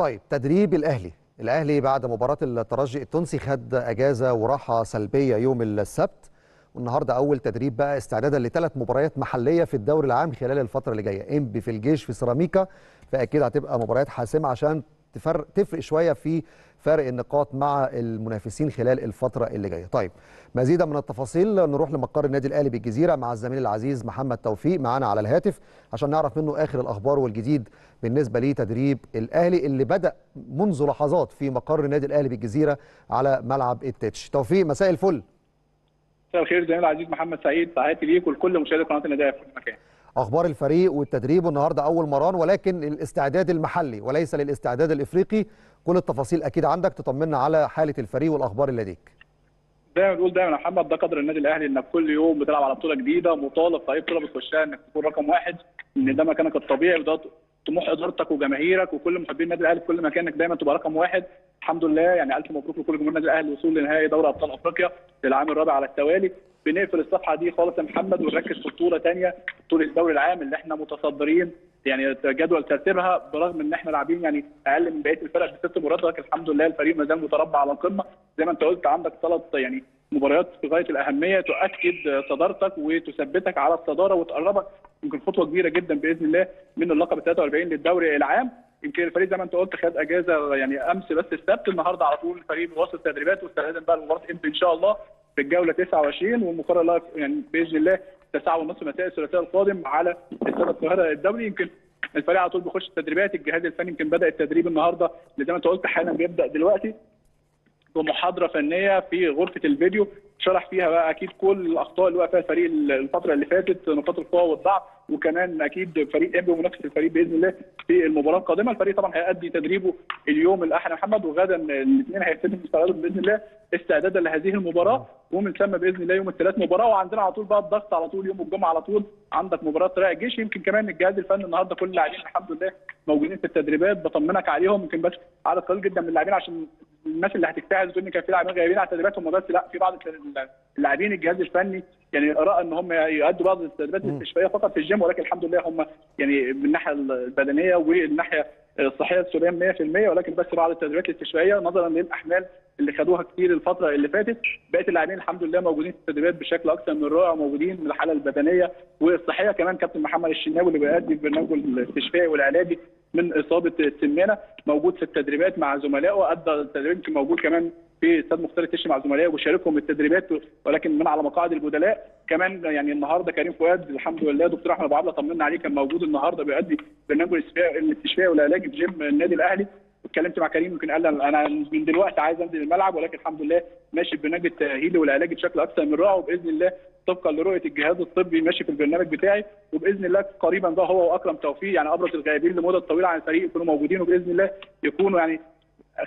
طيب تدريب الأهلي بعد مباراة الترجي التونسي خد أجازة وراحة سلبية يوم السبت، والنهارده أول تدريب بقى استعدادا لثلاث مباريات محلية في الدوري العام خلال الفترة اللي جاية، إنبي في الجيش في سيراميكا، فأكيد هتبقى مباريات حاسمة عشان تفرق شوية في فرق النقاط مع المنافسين خلال الفترة اللي جاية. طيب مزيدا من التفاصيل نروح لمقر النادي الأهلي بالجزيرة مع الزميل العزيز محمد توفيق معانا على الهاتف عشان نعرف منه آخر الأخبار والجديد بالنسبة لتدريب الأهلي اللي بدأ منذ لحظات في مقر النادي الأهلي بالجزيرة على ملعب التتش. توفيق مساء الفل. مساء الخير زميل العزيز محمد سعيد، تحياتي ليك ولكل مشاهدي قناة النادي في المكان. أخبار الفريق والتدريب والنهارده أول مران ولكن الاستعداد المحلي وليس للاستعداد الإفريقي، كل التفاصيل أكيد عندك تطمنا على حالة الفريق والأخبار اللي لديك. زي ما بنقول دايما يا محمد، ده قدر النادي الأهلي إنك كل يوم بتلعب على بطولة جديدة، مطالب فريق بطولة بتخشها إنك تكون رقم واحد، إن ده مكانك الطبيعي وده طموح إدارتك وجماهيرك وكل محبين النادي الأهلي في كل مكان إنك دايما تبقى رقم واحد. الحمد لله يعني ألف مبروك لكل جمهور النادي الأهلي الوصول لنهائي دوري أبطال أفريقيا للعام الرابع على التوالي. بنقفل الصفحه دي خالص يا محمد ونركز في بطوله ثانيه، بطوله الدوري العام اللي احنا متصدرين يعني جدول ترتيبها، برغم ان احنا لاعبين يعني اقل من بقيه الفرق بست مباريات، لكن الحمد لله الفريق ما زال متربع على القمه. زي ما انت قلت عندك ثلاث يعني مباريات في غايه الاهميه تؤكد صدارتك وتثبتك على الصداره وتقربك يمكن خطوه كبيره جدا باذن الله من اللقب 43 للدوري العام. يمكن الفريق زي ما انت قلت خد اجازه يعني امس بس السبت، النهارده على طول الفريق بيواصل تدريباته واستعداد بقى لمباراه ان شاء الله في الجوله 29 والمقرر لها يعني باذن الله 9:30 مساء الثلاثاء القادم على استاد القاهره الدولي. يمكن الفريق على طول بيخش التدريبات، الجهاز الفني يمكن بدا التدريب النهارده اللي زي ما انت قلت حالا بيبدا دلوقتي بمحاضره فنيه في غرفه الفيديو شرح فيها بقى اكيد كل الاخطاء اللي وقع فيها الفريق الفتره اللي فاتت، نقاط القوه والضعف، وكمان اكيد فريق انبي ومنافسه الفريق باذن الله في المباراه القادمه. الفريق طبعا هيأدي تدريبه اليوم الاحد محمد، وغدا الاثنين هيبتدوا يستعدوا باذن الله استعدادا لهذه المباراه، ومن ثم باذن الله يوم الثلاث مباراه. وعندنا على طول بقى الضغط على طول يوم الجمعه على طول عندك مباراه رايح الجيش. يمكن كمان الجهاز الفني النهارده كل اللاعبين الحمد لله موجودين في التدريبات، بطمنك عليهم. يمكن بس عدد قليل جدا من اللاعبين عشان الناس اللي هتجتهد وتقول ان كان في لاعبين غايبين على التدريبات، هم بس لا، في بعض اللاعبين الجهاز الفني يعني اراء ان هم يؤدوا بعض التدريبات الاستشفائيه فقط في الجيم، ولكن الحمد لله هم يعني من الناحيه البدنيه والناحيه الصحيه السوريين 100%، ولكن بس بعض التدريبات الاستشفائيه نظرا للاحمال اللي خدوها كتير الفتره اللي فاتت. بقيه اللاعبين الحمد لله موجودين في التدريبات بشكل اكثر من رائع، موجودين من الحاله البدنيه والصحيه. كمان كابتن محمد الشناوي اللي بيأدي برنامجه الاستشفائي والعلاجي من اصابه السمنه موجود في التدريبات مع زملائه، ادى التدريب موجود كمان في استاد مختار التشي مع زملائه وشاركهم التدريبات ولكن من على مقاعد البدلاء. كمان يعني النهارده كريم فؤاد الحمد لله دكتور احمد ابو عبله طمنا عليه كان موجود النهارده بيؤدي برنامجه الاستشفائي والعلاجي في جيم النادي الاهلي. اتكلمت مع كريم يمكن قال انا من دلوقتي عايز انزل الملعب، ولكن الحمد لله ماشي ببرنامج التاهيلي والعلاجي بشكل اكثر من رائع، وباذن الله طبقا لرؤيه الجهاز الطبي ماشي في البرنامج بتاعي، وباذن الله قريبا ده هو واكرم توفيق يعني ابرز الغائبين لمده طويله عن الفريق يكونوا موجودين، وباذن الله يكونوا يعني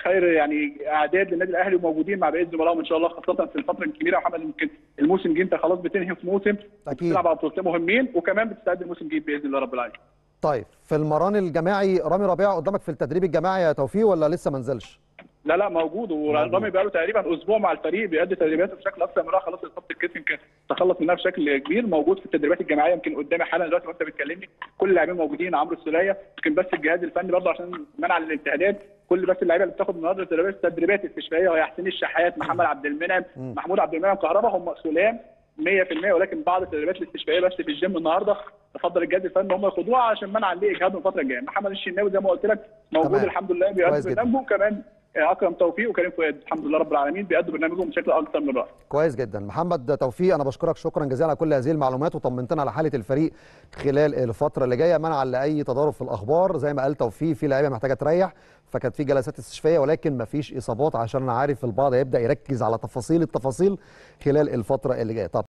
خير يعني اعداد للنادي الاهلي وموجودين مع بقيه زملائهم ان شاء الله، خاصه في الفتره الكبيره يا محمد. يمكن الموسم جه انت خلاص بتنهي في موسم بتلعب على بطولتين مهمين وكمان بتستعد لموسم جديد باذن الله رب العالمين. طيب في المران الجماعي رامي ربيعة قدامك في التدريب الجماعي يا توفيق ولا لسه ما نزلش؟ لا لا موجود، ورامي بقى له تقريبا اسبوع مع الفريق بيأدي تدريباته بشكل اكثر من رائع، خلاص اصابه الكتف يمكن تخلص منها بشكل كبير، موجود في التدريبات الجماعيه يمكن قدامي حالا دلوقتي وانت بتكلمني كل اللاعبين موجودين. عمرو السولية يمكن بس الجهاز الفني برضه عشان منع للالتهابات كل بس اللعيبه اللي بتاخد النهارده التدريبات الاستشفائيه وهي حسين الشحات محمد عبد المنعم محمود عبد المنعم كهربا، هم سلام 100%، ولكن بعض التدريبات الاستشفائيه بس في الجيم النهارده تفضل الجهاز الفني هم ياخدوها عشان منع ليه اجهاد من الفتره الجايه. محمد الشناوي زي ما قلت لك موجود الحمد لله بيأدي برنامجه، كمان أكرم توفيق وكريم فؤاد الحمد لله رب العالمين بيأدوا برنامجهم بشكل أكثر من رائع. كويس جدا محمد توفيق، أنا بشكرك شكرا جزيلا على كل هذه المعلومات وطمنتنا على حالة الفريق خلال الفترة اللي جاية، منعا لأي تضارب في الأخبار. زي ما قال توفيق في لعيبة محتاجة تريح فكانت في جلسات استشفائية ولكن ما فيش إصابات، عشان أنا عارف البعض هيبدأ يركز على تفاصيل التفاصيل خلال الفترة اللي جاية. طب